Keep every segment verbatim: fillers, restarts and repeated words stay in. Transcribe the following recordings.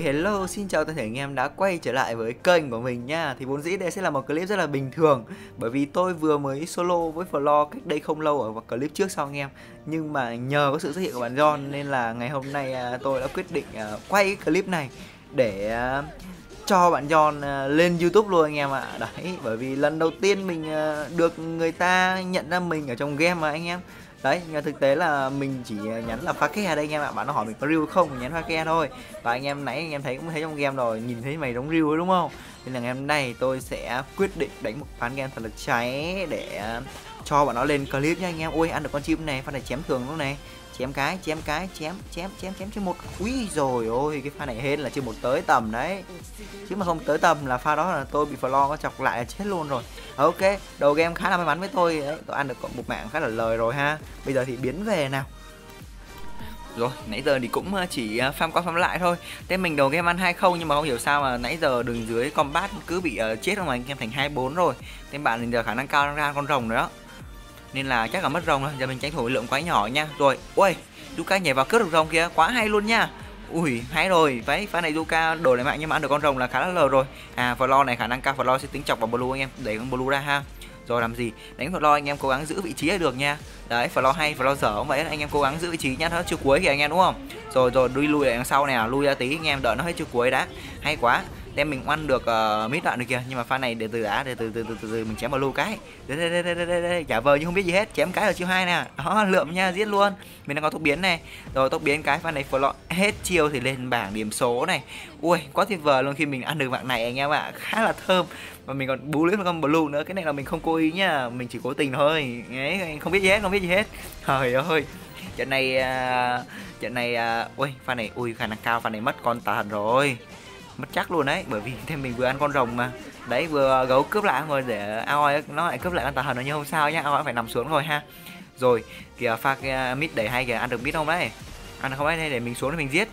Ôi hello, xin chào toàn thể anh em đã quay trở lại với kênh của mình nha. Thì vốn dĩ đây sẽ là một clip rất là bình thường, bởi vì tôi vừa mới solo với floor cách đây không lâu ở clip trước sau anh em. Nhưng mà nhờ có sự xuất hiện của bạn John nên là ngày hôm nay tôi đã quyết định quay clip này để cho bạn John lên YouTube luôn anh em ạ. Đấy, bởi vì lần đầu tiên mình được người ta nhận ra mình ở trong game mà anh em. Đấy, nhưng thực tế là mình chỉ nhắn là phá ke đây anh em ạ. Bạn nó hỏi mình có riu không, mình nhắn phá ke thôi. Và anh em nãy anh em thấy cũng thấy trong game rồi, nhìn thấy mày đóng riu ấy đúng không? Nên là ngày hôm nay tôi sẽ quyết định đánh một ván game thật là cháy để cho bọn nó lên clip nha anh em. Ôi ăn được con chim này, pha này chém thường luôn này. Chém cái, chém cái, chém, chém, chém, chém chứ một. Úi rồi ôi, cái pha này hên là chưa một tới tầm đấy. Chứ mà không tới tầm là pha đó là tôi bị floor có chọc lại là chết luôn rồi. Ok, đầu game khá là may mắn với tôi đấy, tôi ăn được một mạng khá là lời rồi ha. Bây giờ thì biến về nào. Rồi, nãy giờ thì cũng chỉ farm qua farm lại thôi. Thế mình đầu game ăn hai không nhưng mà không hiểu sao mà nãy giờ đường dưới combat cứ bị uh, chết không mà anh em thành hai bốn rồi. Thế bạn mình giờ khả năng cao đang ra con rồng nữa. Nên là chắc là mất rồng rồi, giờ mình tranh thủ lượng quá nhỏ nha. Rồi, ôi, Duka nhảy vào cướp được rồng kia, quá hay luôn nha. Ui, hay rồi, váy pha này Duka đổi lại mạng nhưng mà ăn được con rồng là khá là lờ rồi. À, floor này khả năng cao floor sẽ tính chọc vào blue anh em, để con blue ra ha. Rồi làm gì, đánh floor anh em cố gắng giữ vị trí là được nha. Đấy, floor hay, floor dở không vậy, anh em cố gắng giữ vị trí nhá, nó chưa cuối kìa anh em đúng không? Rồi rồi, đi lui lại đằng sau nè, lui ra tí anh em đợi nó hết chưa cuối đã. Hay quá. Đem mình oăn được uh, mít đoạn được kìa, nhưng mà pha này để từ đã để từ từ từ từ, từ mình chém vào lưu cái. Đây đây đây giả vờ nhưng không biết gì hết, chém cái ở chiêu hai nè. Đó, lượm nha, giết luôn. Mình đang có tốc biến này. Rồi tốc biến cái pha này floor hết chiêu thì lên bảng điểm số này. Ui, quá tuyệt vời luôn khi mình ăn được mạng này anh em ạ, à. Khá là thơm. Và mình còn bú lưỡi con blue nữa, cái này là mình không cố ý nhá, mình chỉ cố tình thôi. Đấy, không biết gì hết, không biết gì hết. Trời ơi. Trận này uh, trận này ui, uh, pha này ui khả năng cao pha này mất con tàn rồi. Mất chắc luôn đấy, bởi vì thêm mình vừa ăn con rồng mà. Đấy, vừa gấu cướp lại rồi để Aoi nó lại cướp lại con tà hờn nó như không sao nhá, Aoi phải nằm xuống rồi ha. Rồi, kìa pha uh, mít đẩy hay kìa, ăn được mít không đấy. Ăn không đấy, để mình xuống để mình giết.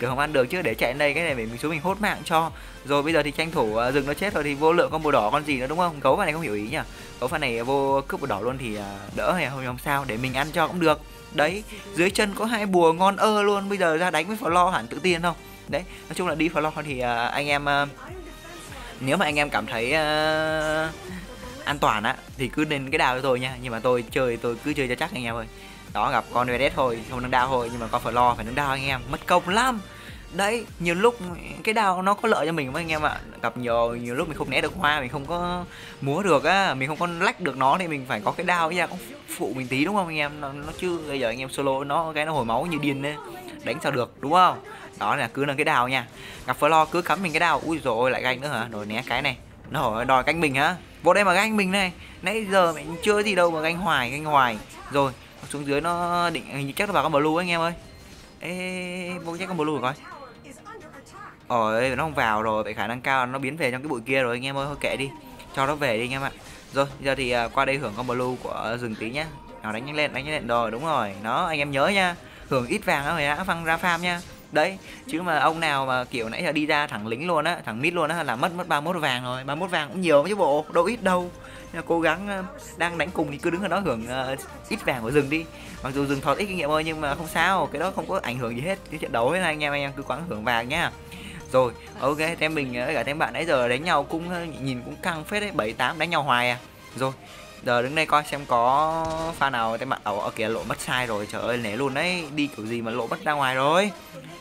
Kiểu không ăn được chứ, để chạy lên đây cái này để mình xuống mình hốt mạng cho. Rồi bây giờ thì tranh thủ uh, rừng nó chết rồi thì vô lượng con bồ đỏ con gì nữa đúng không? Gấu pha này không hiểu ý nhỉ. Gấu pha này vô cướp bồ đỏ luôn thì uh, đỡ hay không, không sao, để mình ăn cho cũng được. Đấy, dưới chân có hai bùa ngon ơ luôn, bây giờ ra đánh với floor hẳn tự tin không? Đấy, nói chung là đi floor thì uh, anh em uh, nếu mà anh em cảm thấy uh, an toàn á thì cứ lên cái đào cho tôi nha, nhưng mà tôi chơi tôi cứ chơi cho chắc anh em ơi. Đó, gặp con Redes thôi không nâng đao thôi, nhưng mà con floor phải nâng đao anh em, mất công lắm. Đấy, nhiều lúc cái đao nó có lợi cho mình với anh em ạ. Gặp nhiều nhiều lúc mình không né được hoa, mình không có múa được á, mình không có lách được nó thì mình phải có cái đao nha, cũng phụ mình tí đúng không anh em? Nó, nó chứ bây giờ anh em solo nó cái nó hồi máu như điên đấy. Đánh sao được đúng không? Đó là cứ nâng cái đào nha. Gặp floor cứ cắm mình cái đào. Ui dồi ôi, lại ganh nữa hả? Rồi né cái này. Nó đòi canh mình hả? Vô đây mà ganh mình này. Nãy giờ mình chưa gì đâu mà ganh hoài, ganh hoài. Rồi, xuống dưới nó định hình như chắc nó vào con blue anh em ơi. Ê, vô chắc con blue rồi coi. Ôi, nó không vào rồi, vậy khả năng cao nó biến về trong cái bụi kia rồi anh em ơi, thôi kệ đi. Cho nó về đi anh em ạ. Rồi, giờ thì qua đây hưởng con blue của rừng tí nhá. Nào đánh nhanh lên, đánh nhanh lên rồi, đúng rồi. Nó anh em nhớ nha. Hưởng ít vàng đó, đã phăng ra farm nha. Đấy, chứ mà ông nào mà kiểu nãy giờ đi ra thẳng lính luôn á, thẳng mid luôn á là mất mất ba mươi mốt vàng rồi. ba mươi mốt vàng cũng nhiều chứ bộ, đâu ít đâu. Nên cố gắng đang đánh cùng thì cứ đứng ở đó hưởng uh, ít vàng của rừng đi. Mặc dù rừng thọt ít kinh nghiệm ơi nhưng mà không sao, cái đó không có ảnh hưởng gì hết cái trận đấu ấy anh em, anh em cứ quãng hưởng vàng nhá. Rồi, ok, thêm mình cả thêm bạn nãy giờ đánh nhau cũng nhìn cũng căng phết đấy, bảy tám đánh nhau hoài à. Rồi, giờ đứng đây coi xem có pha nào tên bạn ở ở kìa, lộ mất sai rồi, trời ơi né luôn đấy, đi kiểu gì mà lộ mất ra ngoài rồi.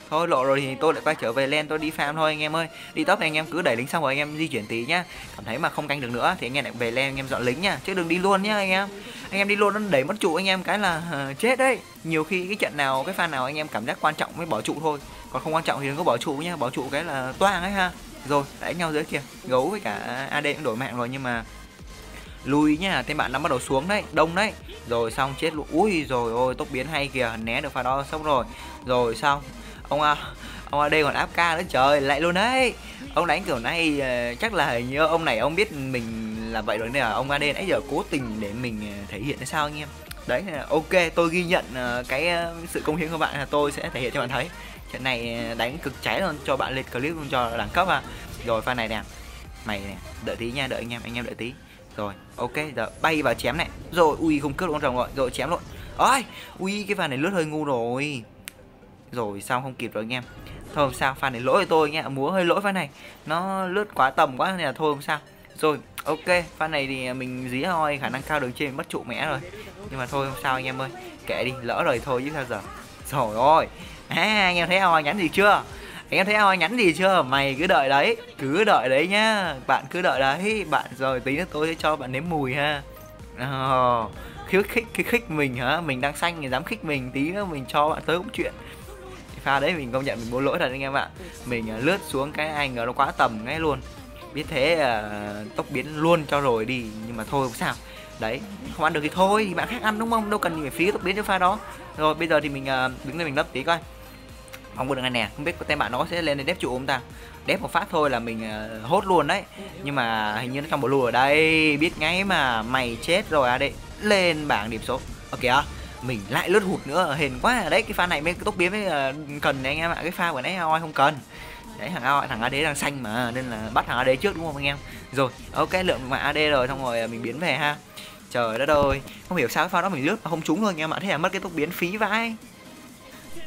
Thôi lộ rồi thì tôi lại quay trở về lên, tôi đi farm thôi anh em ơi. Đi top này anh em cứ đẩy lính xong rồi anh em di chuyển tí nhá. Cảm thấy mà không canh được nữa thì anh em lại về lên anh em dọn lính nha, chứ đừng đi luôn nhá anh em. Anh em đi luôn nó đẩy mất trụ anh em cái là uh, chết đấy. Nhiều khi cái trận nào cái pha nào anh em cảm giác quan trọng mới bỏ trụ thôi, còn không quan trọng thì đừng có bỏ trụ nhá, bỏ trụ cái là toang ấy ha. Rồi, đánh nhau dưới kìa, gấu với cả a đê cũng đổi mạng rồi nhưng mà lùi nhá, tên bạn nó bắt đầu xuống đấy, đông đấy. Rồi xong chết luôn. Úi rồi ôi, tốc biến hay kìa, né được pha đó xong rồi. Rồi xong. Ông à, ông a đê còn áp ca nữa, trời lại luôn đấy. Ông đánh kiểu này chắc là hình như ông này ông biết mình là vậy rồi nên là ông a đê nãy giờ cố tình để mình thể hiện sao anh em. Đấy, ok, tôi ghi nhận cái sự công hiến của bạn, là tôi sẽ thể hiện cho bạn thấy. Trận này đánh cực cháy luôn, cho bạn lên clip luôn cho đẳng cấp à. Rồi pha này nè. Mày nè, đợi tí nha, đợi anh em, anh em đợi tí. Rồi, ok, giờ bay vào chém này. Rồi, ui không cướp con rồng rồi, rồi chém luôn. Ôi, ui cái pha này lướt hơi ngu rồi. Rồi xong không kịp rồi anh em. Thôi không sao, pha này lỗi của tôi nhé, múa hơi lỗi pha này, nó lướt quá tầm quá nên là thôi không sao. Rồi, ok, pha này thì mình dí hoi, khả năng cao đường trên mất trụ mẹ rồi. Nhưng mà thôi không sao anh em ơi, kệ đi, lỡ rồi thôi chứ sao giờ. Rồi ôi, à, anh em thấy hoi nhắn gì chưa? Anh em thấy hoi nhắn gì chưa? Mày cứ đợi đấy, cứ đợi đấy nhá, bạn cứ đợi đấy, bạn rồi tí nữa tôi sẽ cho bạn nếm mùi ha. Oh, khích khích khích mình hả? Mình đang xanh thì dám khích mình, tí nữa mình cho bạn tới cũng chuyện. Pha đấy mình công nhận mình bố lỗi thật anh em ạ. Mình lướt xuống cái anh nó quá tầm ngay luôn. Biết thế uh, tốc biến luôn cho rồi đi, nhưng mà thôi không sao. Đấy, không ăn được thì thôi, thì bạn khác ăn đúng không? Đâu cần phải phí tốc biến cho pha đó. Rồi bây giờ thì mình uh, đứng lên mình lấp tí coi. Không được này nè, không biết có tên bạn nó sẽ lên để đép trụ không ta. Đép một phát thôi là mình uh, hốt luôn đấy. Nhưng mà hình như nó trong bộ lùa ở đây, biết ngay mà, mày chết rồi à đây. Lên bảng điểm số. Ok à? Mình lại lướt hụt nữa, hên quá à. Đấy, cái pha này mới tốc biến mới uh, cần này anh em ạ, cái pha của nãy Aoi không cần. Đấy, thằng Aoi, thằng a đê đang xanh mà, nên là bắt thằng a đê trước đúng không anh em? Rồi, ok, lượng mà a đê rồi, xong rồi mình biến về ha. Trời đất ơi, không hiểu sao cái pha đó mình lướt mà không trúng thôi anh em ạ, thế là mất cái tốc biến phí vãi.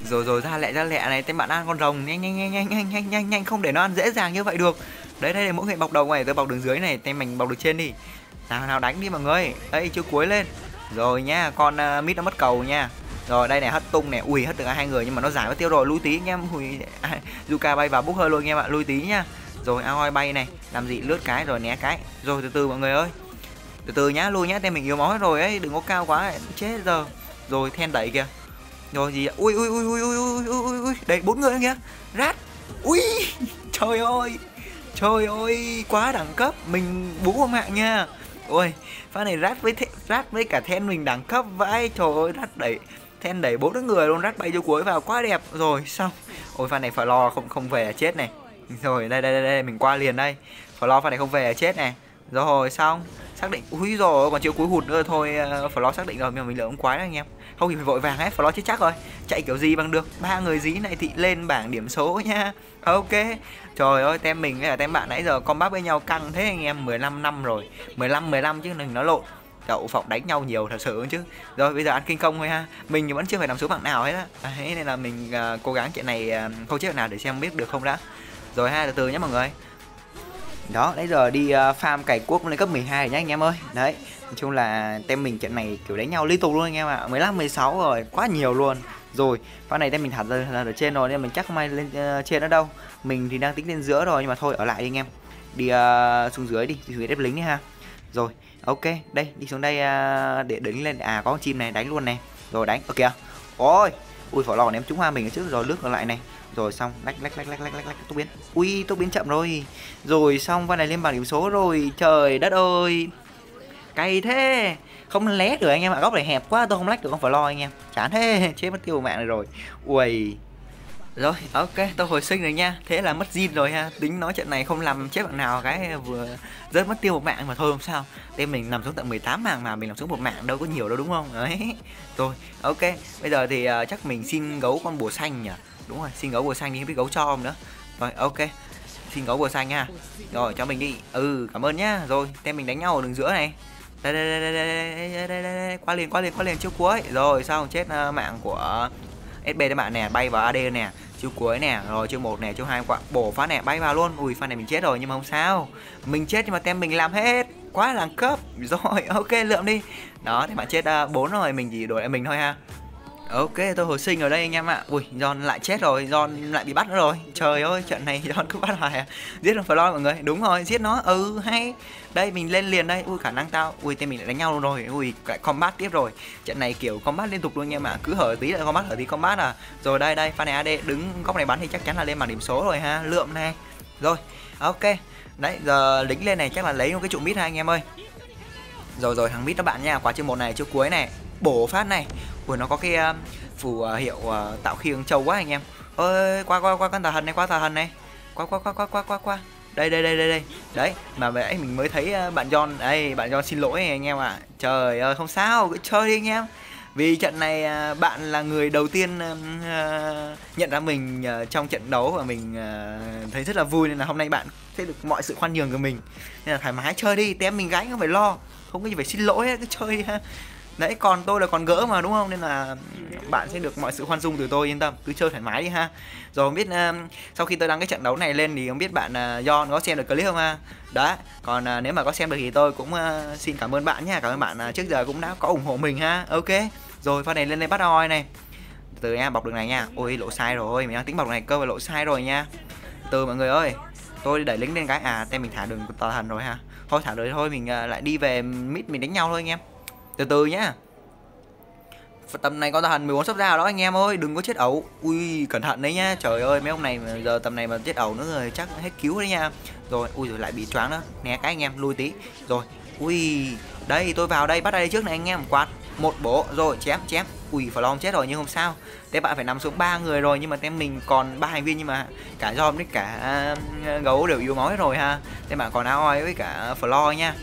Rồi rồi, ra lẹ ra lẹ này, tên bạn ăn con rồng, nhanh nhanh nhanh nhanh nhanh nhanh nhanh nhanh, không để nó ăn dễ dàng như vậy được. Đấy, đây là mỗi người bọc đầu này, tôi bọc đường dưới này, tên mình bọc được trên đi. Nào nào đánh đi mọi người. Ấy, chưa cuối lên. Rồi nha, con uh, mít nó mất cầu nha. Rồi đây này, hất tung này, ui hất được hai người nhưng mà nó giải mất tiêu rồi, lui tí anh em. Ui, Zuka bay vào bốc hơi luôn anh em ạ, lui tí nhá. Rồi Aoi bay này, làm gì lướt cái rồi né cái. Rồi từ từ mọi người ơi. Từ từ nhá, lui nhá, tên mình yếu máu rồi ấy, đừng có cao quá ấy. Chết giờ. Rồi then đẩy kìa. Rồi gì? Ui ui ui ui ui ui ui ui. Đấy, bốn người kìa. Rát. Ui, trời ơi. Trời ơi, quá đẳng cấp, mình bú không mạng nha. Ôi, pha này rát với rát với cả then mình đẳng cấp vãi. Trời ơi, rát đẩy then đẩy bốn người luôn, rát bay vô cuối vào quá đẹp. Rồi xong. Ôi pha này phải lo không không về chết này. Rồi đây đây đây, đây. Mình qua liền đây. Phải lo pha này không về chết này. Rồi xong, xác định. Úi rồi còn chưa cuối hụt nữa thôi, phải lo xác định rồi, nhưng mà mình lỡ quái đó anh em. Không thì phải vội vàng hết, phải lo chết chắc rồi. Chạy kiểu gì bằng được. Ba người dí này thì lên bảng điểm số nha. Ok. Trời ơi, tem mình với là tem bạn nãy giờ combat với nhau căng thế anh em, mười lăm năm rồi. mười lăm mười lăm chứ đừng nó lộn. Đậu phộng đánh nhau nhiều thật sự chứ. Rồi bây giờ ăn kinh công thôi ha. Mình thì vẫn chưa phải nằm số bảng nào hết á. Đấy, nên là mình uh, cố gắng chuyện này uh, không chết nào để xem biết được không đã. Rồi ha, từ từ nhé mọi người. Đó, nãy giờ đi uh, farm cày cuốc lên cấp mười hai rồi nhá anh em ơi. Đấy, nói chung là tem mình trận này kiểu đánh nhau liên tục luôn anh em ạ. À. mười lăm mười sáu rồi, quá nhiều luôn. Rồi, pha này tem mình thả ra ở trên rồi nên mình chắc may lên uh, trên nữa đâu. Mình thì đang tính lên giữa rồi nhưng mà thôi ở lại đi anh em. Đi uh, xuống dưới đi, đi xuống đếp lính đi ha. Rồi, ok, đây đi xuống đây uh, để đứng lên. À có con chim này đánh luôn này. Rồi đánh. Ok kìa. Ôi, ui phỏ lò ném trúng hoa mình ở trước rồi lướt còn lại này. Rồi xong, lách lách lách lách lách lách tốc biến. Ui, tốc biến chậm rồi. Rồi xong pha này lên bảng điểm số rồi. Trời đất ơi. Cay thế. Không lé được anh em ạ, góc này hẹp quá tôi không lách được con phỏ lò anh em. Chán thế, chết mất tiêu của mạng này rồi. Ui. Rồi, ok, tôi hồi sinh rồi nha. Thế là mất zin rồi ha. Tính nói chuyện này không làm chết bạn nào cái vừa rớt mất tiêu một mạng mà thôi không sao. Tên mình nằm xuống tận mười tám mạng mà mình nằm xuống một mạng đâu có nhiều đâu đúng không? Đấy. Rồi, ok. Bây giờ thì uh, chắc mình xin gấu con bùa xanh nhỉ. Đúng rồi, xin gấu bùa xanh đi, không biết gấu cho không nữa. Rồi, ok. Xin gấu bùa xanh nha. Rồi, cho mình đi. Ừ, cảm ơn nhá. Rồi, tên mình đánh nhau ở đường giữa này. Đây đây đây đây đây đây đây, qua liền qua liền qua liền trước cuối. Rồi, xong chết uh, mạng của ét bê các bạn nè, bay vào a đê nè, chiêu cuối nè, rồi chiêu một nè, chiêu hai quả bổ phá nè, bay vào luôn. Ui pha này mình chết rồi nhưng mà không sao. Mình chết nhưng mà tem mình làm hết, quá đẳng cấp. Rồi, ok lượm đi. Đó, thì bạn chết bốn rồi, mình chỉ đổi lại mình thôi ha. Ok, tôi hồi sinh ở đây anh em ạ. Ui, John lại chết rồi, John lại bị bắt nữa rồi. Trời ơi, trận này John cứ bắt hoài à. Giết con Flo mọi người, đúng rồi, giết nó. Ừ, hay. Đây, mình lên liền đây. Ui, khả năng tao. Ui, tên mình lại đánh nhau luôn rồi. Ui, lại combat tiếp rồi. Trận này kiểu combat liên tục luôn anh em ạ. Cứ hở tí lại combat, hở tí combat à. Rồi đây, đây, pha này a đê đứng góc này bắn thì chắc chắn là lên bảng điểm số rồi ha. Lượm này. Rồi, ok. Đấy, giờ lính lên này chắc là lấy một cái trụ mít ha anh em ơi. Rồi rồi, thằng mít các bạn nha. Quả chiêu một này, chiêu cuối này. Bổ phát này. Ủa, nó có cái uh, phù uh, hiệu uh, tạo khiêng trâu quá anh em. Ơi qua qua qua con tà thần này, qua tà thần này. Qua qua qua qua qua qua qua. Đây đây đây đây đây. Đấy, mà vậy mình mới thấy uh, bạn John. Đây, bạn John xin lỗi anh em ạ. À. Trời ơi, không sao, cứ chơi đi anh em. Vì trận này uh, bạn là người đầu tiên uh, nhận ra mình uh, trong trận đấu và mình uh, thấy rất là vui nên là hôm nay bạn sẽ được mọi sự khoan nhường của mình. Nên là thoải mái chơi đi, tem mình gánh không phải lo. Không có gì phải xin lỗi hết, cứ chơi đi ha. Đấy, còn tôi là còn gỡ mà đúng không? Nên là bạn sẽ được mọi sự khoan dung từ tôi, yên tâm, cứ chơi thoải mái đi ha. Rồi không biết uh, sau khi tôi đăng cái trận đấu này lên thì không biết bạn uh, John có xem được clip không ha? Đấy, còn uh, nếu mà có xem được thì tôi cũng uh, xin cảm ơn bạn nha. Cảm ơn bạn uh, trước giờ cũng đã có ủng hộ mình ha. Ok, rồi pha này lên đây bắt oi này. Từ nha, bọc đường này nha. Ôi, lộ sai rồi, mình đang tính bọc đường này cơ và lộ sai rồi nha. Từ mọi người ơi, tôi đẩy lính lên cái, à, tem mình thả đường tà thần rồi ha. Thôi thả đời thôi, mình uh, lại đi về mid mình đánh nhau thôi anh em. Từ từ nhá. Tầm này con tà thần mười bốn sắp ra rồi đó anh em ơi, đừng có chết ẩu. Ui, cẩn thận đấy nhá. Trời ơi, mấy ông này giờ tầm này mà chết ẩu nữa rồi chắc hết cứu đấy nha. Rồi, ui rồi lại bị choáng nữa. Né cái anh em, lui tí. Rồi, ui. Đây tôi vào đây bắt đây trước này anh em, quạt một bổ rồi chém chém. Ui, Flom chết rồi nhưng không sao. Thế bạn phải nằm xuống ba người rồi nhưng mà tem mình còn ba thành viên nhưng mà cả John với cả gấu đều yếu máu hết rồi ha. Thế bạn còn Aoi với cả Flor nha.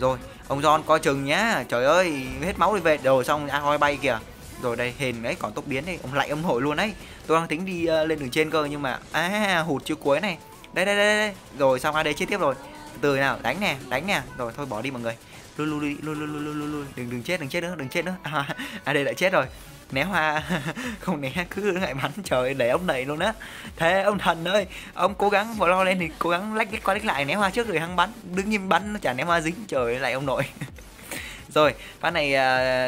Rồi, ông John coi chừng nhá. Trời ơi, hết máu đi về rồi xong Aoi bay kìa. Rồi đây hền đấy, còn tốc biến đây, ông lại ông hội luôn đấy. Tôi đang tính đi uh, lên đường trên cơ nhưng mà à, hụt chưa cuối này. Đây đây đây đây. Rồi xong a đê chết tiếp rồi. Từ nào, đánh nè, đánh nè. Rồi thôi bỏ đi mọi người. Lui lui lui lui lui lui lui, đừng đừng chết, đừng chết nữa, đừng chết nữa. À, à đây lại chết rồi. Né hoa không né cứ lại bắn, trời để ông này luôn á. Thế ông thần ơi, ông cố gắng vào lo lên thì cố gắng lách qua lách lại, né hoa trước rồi hắn bắn, đứng im bắn nó chả né hoa dính, trời lại ông nội. Rồi, phát này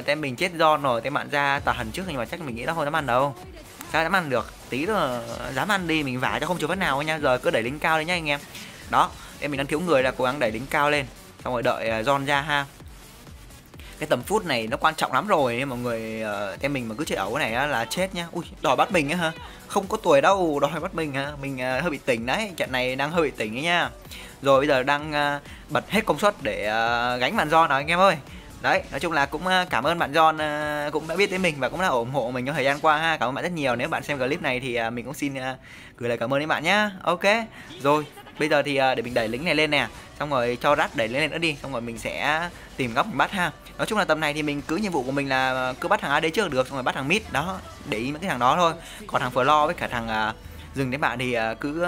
uh, tem mình chết John rồi, tem bạn ra tà thần trước nhưng mà chắc mình nghĩ nó không dám ăn đâu. Sao dám ăn được? Tí nữa dám ăn đi, mình vả cho không trừ phát nào nha. Giờ cứ đẩy lính cao lên nha anh em. Đó, em mình đang thiếu người là cố gắng đẩy lính cao lên. Xong rồi đợi John ra ha. Cái tầm phút này nó quan trọng lắm rồi mọi người. Uh, tem mình mà cứ chơi ẩu này á, là chết nhá. Ui, đòi bắt mình á ha. Không có tuổi đâu, đòi bắt mình ha. Mình uh, hơi bị tỉnh đấy, trận này đang hơi bị tỉnh ấy nha. Rồi bây giờ đang uh, bật hết công suất để uh, gánh bạn John nào anh em ơi. Đấy, nói chung là cũng cảm ơn bạn John cũng đã biết đến mình và cũng đã ủng hộ mình trong thời gian qua ha. Cảm ơn bạn rất nhiều. Nếu bạn xem clip này thì mình cũng xin gửi lời cảm ơn đến bạn nhá. Ok. Rồi, bây giờ thì để mình đẩy lính này lên nè. Xong rồi cho rát đẩy lính lên nữa đi. Xong rồi mình sẽ tìm góc mình bắt ha. Nói chung là tầm này thì mình cứ nhiệm vụ của mình là cứ bắt thằng a đê trước được, xong rồi bắt thằng mid đó, để ý mấy cái thằng đó thôi. Còn thằng Flo với cả thằng dừng đến bạn thì cứ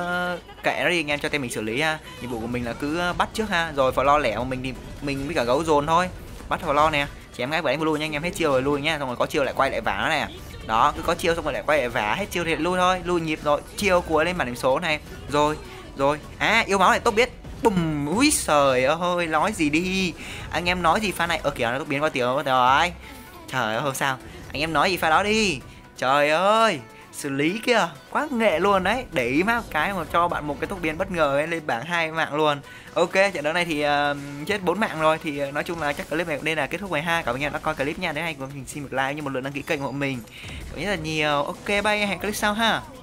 kệ nó đi anh em, cho tên mình xử lý ha. Nhiệm vụ của mình là cứ bắt trước ha. Rồi Flo lẻ mà mình thì mình với cả gấu dồn thôi. Bắt vào lo nè, chém ngay vào đánh vào lui nha anh em, hết chiêu rồi lui nha, xong rồi có chiêu lại quay lại vả nè. Đó, cứ có chiêu xong rồi lại quay lại vả, hết chiêu thì lui thôi, lui nhịp rồi, chiêu cuối lên bản điểm số này. Rồi, rồi. À, yêu máu này tốt biết. Bùm, úi trời ơi, nói gì đi. Anh em nói gì pha này? Ờ kìa nó tốt biến qua tiếng rồi. Trời ơi, sao? Anh em nói gì pha đó đi. Trời ơi, xử lý kìa, quá nghệ luôn đấy. Để ý mắc cái mà cho bạn một cái tốc biến bất ngờ ấy, lên bảng hai mạng luôn. Ok, trận đấu này thì uh, chết bốn mạng rồi. Thì uh, nói chung là chắc clip này cũng nên là kết thúc rồi ha. Cảm ơn anh em đã coi clip nha. Nếu hay thì xin một like như một lượt đăng ký kênh của mình. Cảm ơn rất là nhiều. Ok, bye, hẹn clip sau ha.